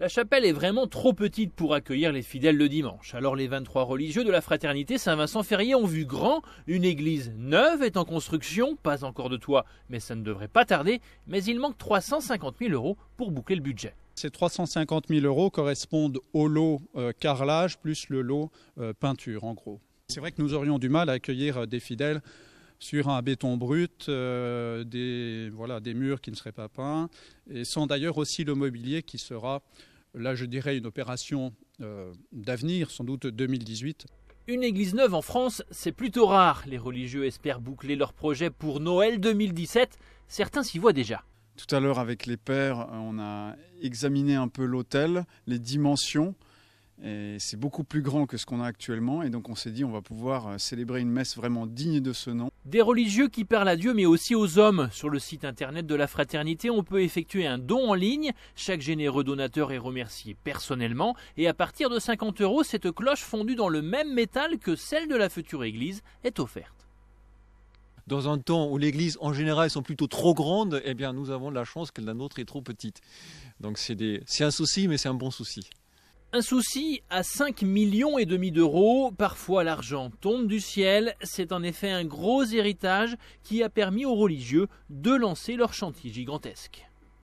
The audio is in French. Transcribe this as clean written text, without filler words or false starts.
La chapelle est vraiment trop petite pour accueillir les fidèles le dimanche. Alors les 23 religieux de la Fraternité Saint-Vincent-Ferrier ont vu grand. Une église neuve est en construction, pas encore de toit, mais ça ne devrait pas tarder. Mais il manque 350 000 € pour boucler le budget. Ces 350 000 € correspondent au lot carrelage plus le lot peinture en gros. C'est vrai que nous aurions du mal à accueillir des fidèles sur un béton brut, des murs qui ne seraient pas peints, et sans d'ailleurs aussi le mobilier qui sera... Là, je dirais une opération d'avenir, sans doute 2018. Une église neuve en France, c'est plutôt rare. Les religieux espèrent boucler leur projet pour Noël 2017. Certains s'y voient déjà. Tout à l'heure, avec les pères, on a examiné un peu l'autel, les dimensions. Et c'est beaucoup plus grand que ce qu'on a actuellement. Et donc, on s'est dit, on va pouvoir célébrer une messe vraiment digne de ce nom. Des religieux qui parlent à Dieu mais aussi aux hommes. Sur le site internet de la Fraternité, on peut effectuer un don en ligne. Chaque généreux donateur est remercié personnellement. Et à partir de 50 €, cette cloche fondue dans le même métal que celle de la future église est offerte. Dans un temps où l'église en général sont plutôt trop grandes, eh bien, nous avons de la chance que la nôtre est trop petite. Donc c'est un souci, mais c'est un bon souci. Un souci à 5,5 millions d'euros, parfois l'argent tombe du ciel, c'est en effet un gros héritage qui a permis aux religieux de lancer leur chantier gigantesque.